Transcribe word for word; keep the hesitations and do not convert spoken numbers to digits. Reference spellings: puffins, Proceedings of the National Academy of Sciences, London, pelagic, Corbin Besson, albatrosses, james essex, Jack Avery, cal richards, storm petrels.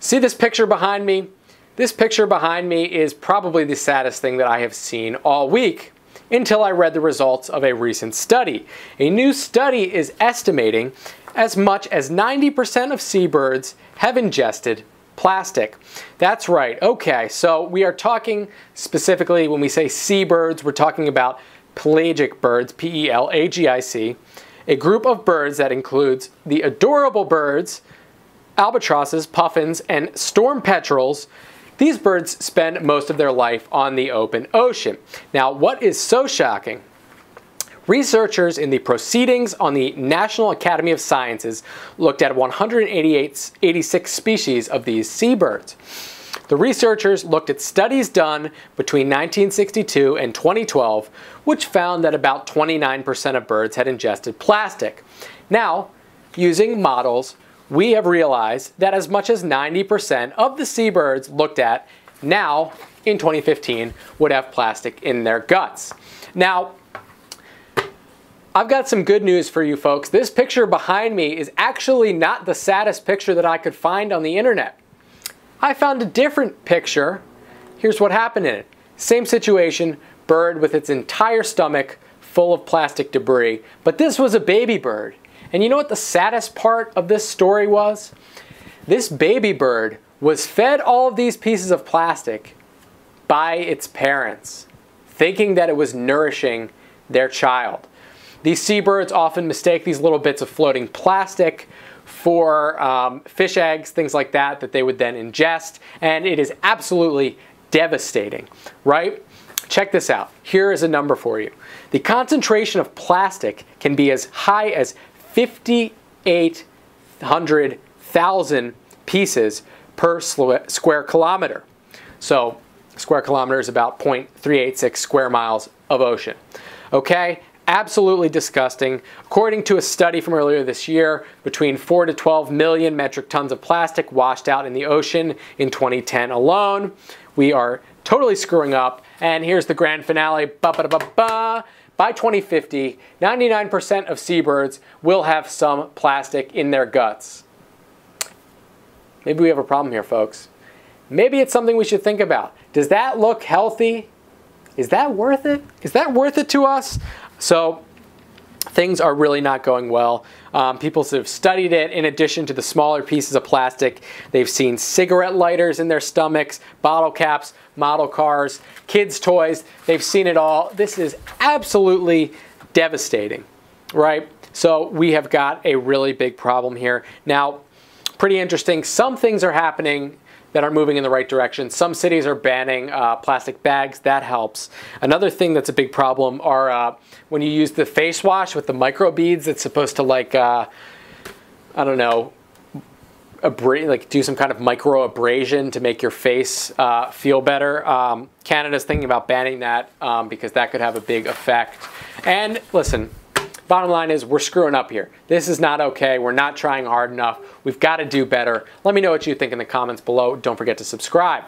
See this picture behind me? This picture behind me is probably the saddest thing that I have seen all week until I read the results of a recent study. A new study is estimating as much as ninety percent of seabirds have ingested plastic. That's right. Okay, so we are talking specifically, when we say seabirds, we're talking about pelagic birds, P E L A G I C, a group of birds that includes the adorable birds, albatrosses, puffins, and storm petrels. These birds spend most of their life on the open ocean. Now, what is so shocking? Researchers in the Proceedings on the National Academy of Sciences looked at one hundred eighty-six species of these seabirds. The researchers looked at studies done between nineteen sixty-two and twenty twelve, which found that about twenty-nine percent of birds had ingested plastic. Now, using models, we have realized that as much as ninety percent of the seabirds looked at now in twenty fifteen would have plastic in their guts. Now, I've got some good news for you folks. This picture behind me is actually not the saddest picture that I could find on the internet. I found a different picture. Here's what happened in it. Same situation, bird with its entire stomach full of plastic debris, but this was a baby bird. And you know what the saddest part of this story was? This baby bird was fed all of these pieces of plastic by its parents, thinking that it was nourishing their child. These seabirds often mistake these little bits of floating plastic for um, fish eggs, things like that, that they would then ingest, and it is absolutely devastating, right? Check this out. Here is a number for you. The concentration of plastic can be as high as five million eight hundred thousand pieces per square kilometer. So a square kilometer is about zero point three eight six square miles of ocean. Okay, absolutely disgusting. According to a study from earlier this year, between four to twelve million metric tons of plastic washed out in the ocean in twenty ten alone. We are totally screwing up, and here's the grand finale. Ba-ba-da-ba-ba. By twenty fifty, ninety-nine percent of seabirds will have some plastic in their guts. Maybe we have a problem here, folks. Maybe it's something we should think about. Does that look healthy? Is that worth it? Is that worth it to us? So things are really not going well. Um, people have studied it. In addition to the smaller pieces of plastic, they've seen cigarette lighters in their stomachs, bottle caps, model cars, kids' toys. They've seen it all. This is absolutely devastating, right? So we have got a really big problem here. Now, pretty interesting. Some things are happening that are moving in the right direction. Some cities are banning uh, plastic bags. That helps. Another thing that's a big problem are uh, when you use the face wash with the microbeads, it's supposed to, like, uh, I don't know, like do some kind of micro abrasion to make your face uh, feel better. Um, Canada's thinking about banning that um, because that could have a big effect. And listen, bottom line is we're screwing up here. This is not okay. We're not trying hard enough. We've got to do better. Let me know what you think in the comments below. Don't forget to subscribe.